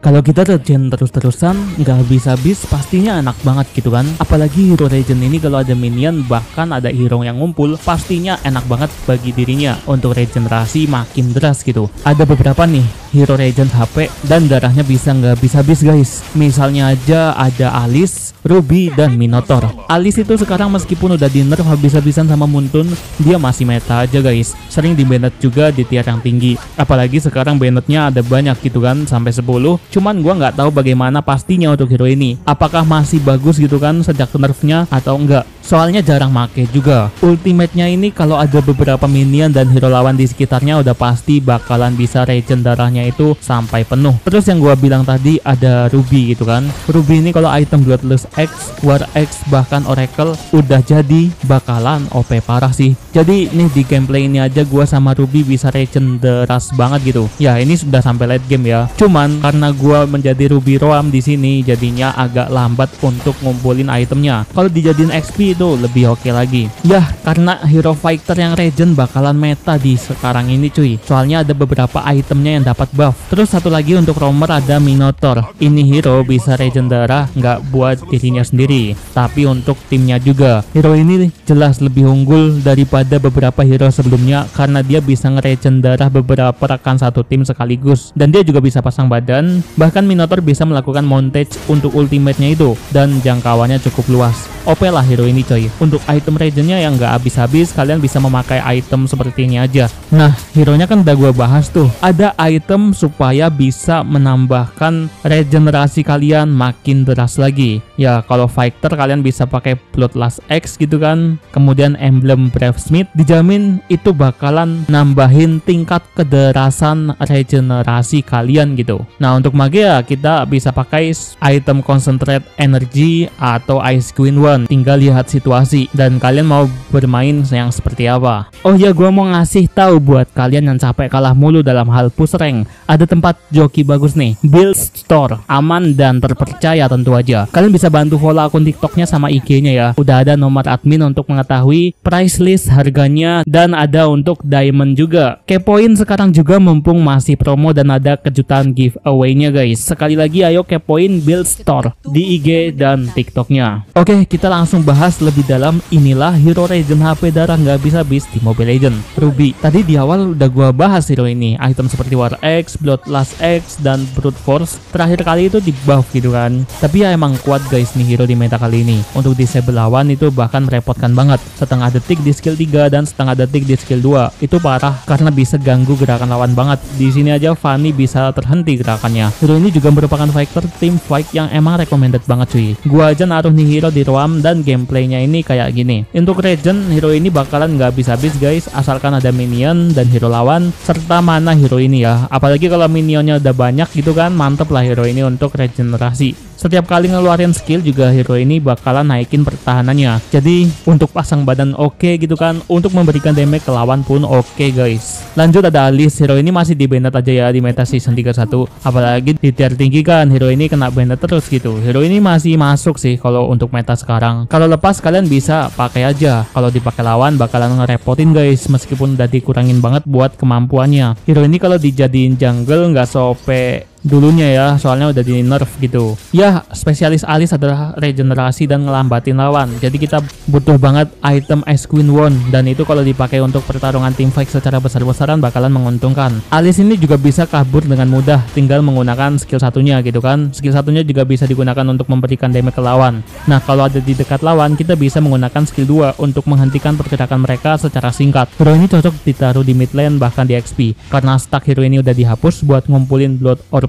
Kalau kita regen terus-terusan, nggak habis-habis, pastinya enak banget gitu kan. Apalagi hero regen ini kalau ada minion, bahkan ada hero yang ngumpul, pastinya enak banget bagi dirinya untuk regenerasi makin deras gitu. Ada beberapa nih hero regen HP dan darahnya bisa nggak habis-habis guys. Misalnya aja ada Alice, Ruby, dan Minotaur. Alice itu sekarang meskipun udah di nerf habis-habisan sama Moonton, dia masih meta aja guys. Sering di banned juga di tier yang tinggi. Apalagi sekarang bannednya ada banyak gitu kan, sampai 10. Cuman gua nggak tahu bagaimana pastinya untuk hero ini. Apakah masih bagus gitu kan sejak nerfnya atau enggak? Soalnya jarang make juga. Ultimate-nya ini kalau ada beberapa minion dan hero lawan di sekitarnya udah pasti bakalan bisa regen darahnya itu sampai penuh. Terus yang gua bilang tadi ada Ruby gitu kan. Ruby ini kalau item Bloodlust Axe, War X, bahkan Oracle udah jadi bakalan OP parah sih. Jadi nih di gameplay ini aja gua sama Ruby bisa regen deras banget gitu. Ya ini sudah sampai late game ya. Cuman karena gua menjadi Ruby Roam di sini jadinya agak lambat untuk ngumpulin itemnya. Kalau dijadiin XP itu lebih oke lagi. Yah, karena hero fighter yang regen bakalan meta di sekarang ini cuy. Soalnya ada beberapa itemnya yang dapat buff. Terus satu lagi untuk roamer ada Minotaur. Ini hero bisa regen darah nggak buat dirinya sendiri, tapi untuk timnya juga. Hero ini jelas lebih unggul daripada beberapa hero sebelumnya karena dia bisa ngeregen darah beberapa rekan satu tim sekaligus. Dan dia juga bisa pasang badan. Bahkan Minotaur bisa melakukan montage untuk ultimate-nya itu dan jangkauannya cukup luas. OP lah hero ini coy. Untuk item regennya yang nggak habis-habis, kalian bisa memakai item seperti ini aja. Nah, hero-nya kan udah gua bahas tuh. Ada item supaya bisa menambahkan regenerasi kalian makin deras lagi. Ya, kalau fighter kalian bisa pakai Bloodlust Axe gitu kan. Kemudian emblem Bravesmith dijamin itu bakalan nambahin tingkat kederasan regenerasi kalian gitu. Nah, untuk mage ya kita bisa pakai item Concentrate Energy atau Ice Queen Wand. Tinggal lihat situasi dan kalian mau bermain yang seperti apa. Oh ya, gua mau ngasih tahu buat kalian yang capek kalah mulu dalam hal push rank, ada tempat joki bagus nih, Build Store, aman dan terpercaya tentu aja. Kalian bisa bantu follow akun TikToknya sama IG-nya ya. Udah ada nomor admin untuk mengetahui price list harganya dan ada untuk diamond juga. Kepoin sekarang juga mumpung masih promo dan ada kejutan giveaway-nya guys. Sekali lagi ayo kepoin Build Store di IG dan TikToknya. Oke, kita langsung bahas lebih dalam. Inilah hero regen HP darah nggak habis-habis di Mobile Legends, Ruby. Tadi di awal udah gua bahas hero ini, item seperti War X, Bloodlust Axe, dan Bruteforce terakhir kali itu di buff gitu kan. Tapi ya emang kuat guys nih hero di meta kali ini. Untuk disable lawan itu bahkan merepotkan banget, setengah detik di skill 3 dan setengah detik di skill 2. Itu parah karena bisa ganggu gerakan lawan banget. Di sini aja Fanny bisa terhenti gerakannya. Hero ini juga merupakan fighter team fight yang emang recommended banget cuy. Gua aja naruh nih hero di roam dan gameplaynya ini kayak gini. Untuk regen, hero ini bakalan nggak habis-habis guys, asalkan ada minion dan hero lawan serta mana hero ini ya. Apalagi kalau minionnya udah banyak gitu kan, mantep lah hero ini untuk regenerasi. Setiap kali ngeluarin skill juga hero ini bakalan naikin pertahanannya. Jadi untuk pasang badan oke gitu kan, untuk memberikan damage ke lawan pun oke guys. Lanjut ada Alice, hero ini masih di banned aja ya di meta season 31. Apalagi di tier tinggi kan hero ini kena banned terus gitu. Hero ini masih masuk sih kalau untuk meta sekarang. Kalau lepas kalian bisa pakai aja. Kalau dipakai lawan bakalan ngerepotin guys, meskipun udah dikurangin banget buat kemampuannya. Hero ini kalau dijadiin jungle nggak sope dulunya ya, soalnya udah di nerf gitu. Ya, spesialis Alice adalah regenerasi dan ngelambatin lawan. Jadi kita butuh banget item Ice Queen Wand, dan itu kalau dipakai untuk pertarungan tim fight secara besar-besaran bakalan menguntungkan. Alice ini juga bisa kabur dengan mudah, tinggal menggunakan skill satunya gitu kan. Skill satunya juga bisa digunakan untuk memberikan damage ke lawan. Nah, kalau ada di dekat lawan, kita bisa menggunakan skill 2 untuk menghentikan pergerakan mereka secara singkat. Hero ini cocok ditaruh di mid lane bahkan di XP. Karena stack hero ini udah dihapus buat ngumpulin Blood Orb,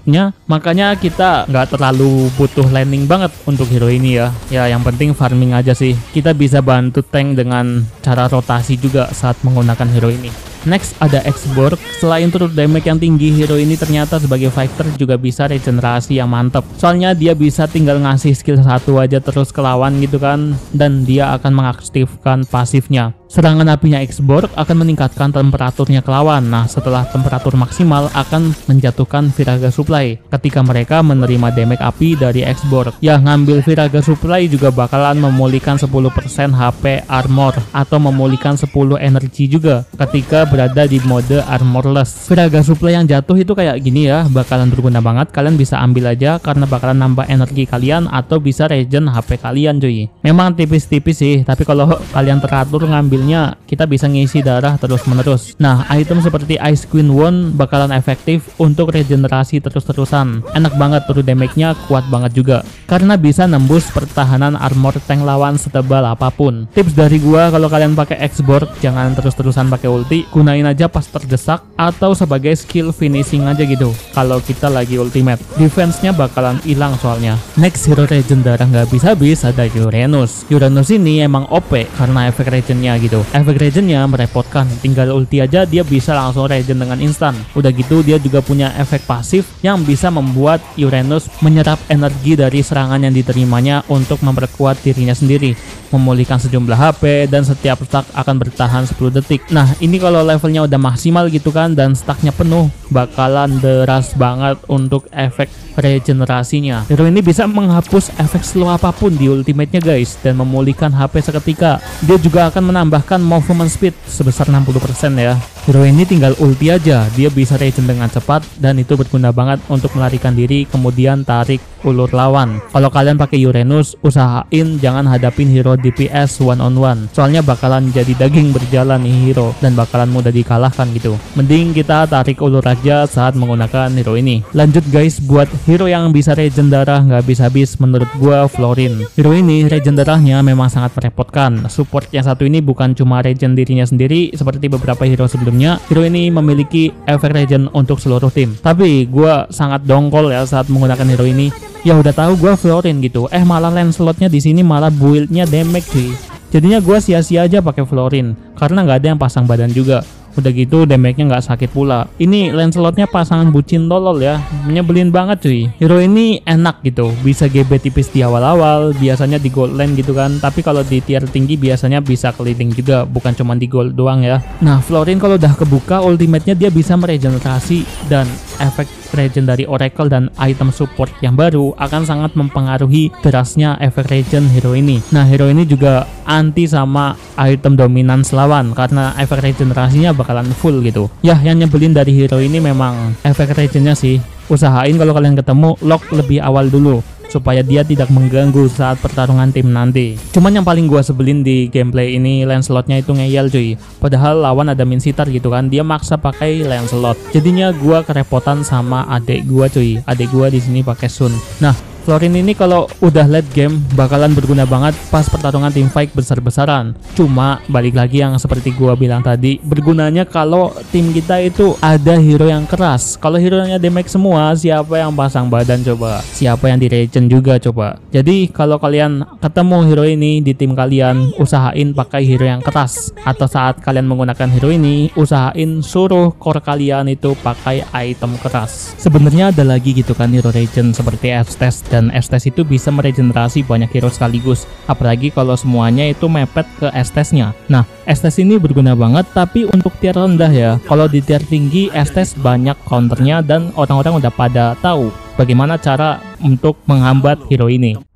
makanya kita nggak terlalu butuh landing banget untuk hero ini ya. Ya yang penting farming aja sih. Kita bisa bantu tank dengan cara rotasi juga saat menggunakan hero ini. Next ada X-Borg. Selain turut damage yang tinggi, hero ini ternyata sebagai fighter juga bisa regenerasi yang mantep. Soalnya dia bisa tinggal ngasih skill 1 aja terus ke lawan gitu kan, dan dia akan mengaktifkan pasifnya. Serangan apinya X-Borg akan meningkatkan temperaturnya ke lawan. Nah, setelah temperatur maksimal akan menjatuhkan Viraga Supply ketika mereka menerima damage api dari X-Borg. Ya, ngambil Viraga Supply juga bakalan memulihkan 10% HP armor atau memulihkan 10 energi juga ketika berada di mode armorless. Viraga Supply yang jatuh itu kayak gini ya, bakalan berguna banget. Kalian bisa ambil aja karena bakalan nambah energi kalian atau bisa regen HP kalian cuy. Memang tipis-tipis sih, tapi kalau kalian teratur ngambil kita bisa ngisi darah terus-menerus. Nah, item seperti Ice Queen Wand bakalan efektif untuk regenerasi terus-terusan. Enak banget, turun damage-nya kuat banget juga karena bisa nembus pertahanan armor tank lawan setebal apapun. Tips dari gua, kalau kalian pakai X-Borg jangan terus-terusan pakai ulti, gunain aja pas terdesak atau sebagai skill finishing aja gitu kalau kita lagi ultimate. Defense-nya bakalan hilang soalnya. Next hero regen darah nggak habis-habis ada Uranus. Uranus ini emang OP karena efek regen-nya gitu. Efek regennya merepotkan, tinggal ulti aja dia bisa langsung regen dengan instan. Udah gitu dia juga punya efek pasif yang bisa membuat Uranus menyerap energi dari serangan yang diterimanya untuk memperkuat dirinya sendiri, memulihkan sejumlah HP, dan setiap stack akan bertahan 10 detik. Nah, ini kalau levelnya udah maksimal gitu kan dan stacknya penuh, bakalan deras banget untuk efek regenerasinya. Hero ini bisa menghapus efek slow apapun di ultimate-nya guys dan memulihkan HP seketika. Dia juga akan menambah bahkan movement speed sebesar 60% ya. Hero ini tinggal ulti aja, dia bisa regen dengan cepat dan itu berguna banget untuk melarikan diri kemudian tarik ulur lawan. Kalau kalian pakai Uranus, usahain jangan hadapin hero DPS one on one, soalnya bakalan jadi daging berjalan nih hero dan bakalan mudah dikalahkan gitu. Mending kita tarik ulur aja saat menggunakan hero ini. Lanjut guys, buat hero yang bisa regen darah nggak habis-habis menurut gua Florin. Hero ini regen darahnya memang sangat merepotkan. Support yang satu ini bukan cuma regen dirinya sendiri seperti beberapa hero sebelumnya, hero ini memiliki efek regen untuk seluruh tim. Tapi gue sangat dongkol ya saat menggunakan hero ini. Ya udah tahu gue Florin gitu, malah Lancelotnya di sini malah build-nya damage sih. Jadinya gue sia-sia aja pakai Florin karena nggak ada yang pasang badan juga. Udah gitu damage-nya nggak sakit pula. Ini Lancelotnya pasangan bucin tolol ya, menyebelin banget cuy. Hero ini enak gitu, bisa GB tipis di awal-awal, biasanya di gold lane gitu kan. Tapi kalau di tier tinggi biasanya bisa keliling juga, bukan cuma di gold doang ya. Nah, Florin kalau udah kebuka ultimate-nya dia bisa meregenerasi, dan efek regen dari Oracle dan item support yang baru akan sangat mempengaruhi derasnya efek regen hero ini. Nah, hero ini juga anti sama item dominan lawan karena efek regenerasinya bakalan full gitu. Yah, yang nyebelin dari hero ini memang efek regennya sih. Usahain kalau kalian ketemu lock lebih awal dulu supaya dia tidak mengganggu saat pertarungan tim nanti. Cuman yang paling gua sebelin di gameplay ini Lancelotnya itu ngeyel cuy. Padahal lawan ada Min Sitar gitu kan, dia maksa pakai Lancelot. Jadinya gua kerepotan sama adek gua cuy. Adek gua di sini pakai Sun. Nah, Florin ini kalau udah late game bakalan berguna banget pas pertarungan teamfight besar-besaran. Cuma balik lagi yang seperti gua bilang tadi, bergunanya kalau tim kita itu ada hero yang keras. Kalau hero-nya damage semua, siapa yang pasang badan coba? Siapa yang diregen juga coba? Jadi kalau kalian ketemu hero ini di tim kalian, usahain pakai hero yang keras. Atau saat kalian menggunakan hero ini, usahain suruh core kalian itu pakai item keras. Sebenarnya ada lagi gitu kan hero regen seperti Estes, dan Estes itu bisa meregenerasi banyak hero sekaligus, apalagi kalau semuanya itu mepet ke Estes-nya. Nah, Estes ini berguna banget tapi untuk tier rendah ya. Kalau di tier tinggi Estes banyak counternya dan orang-orang udah pada tahu bagaimana cara untuk menghambat hero ini.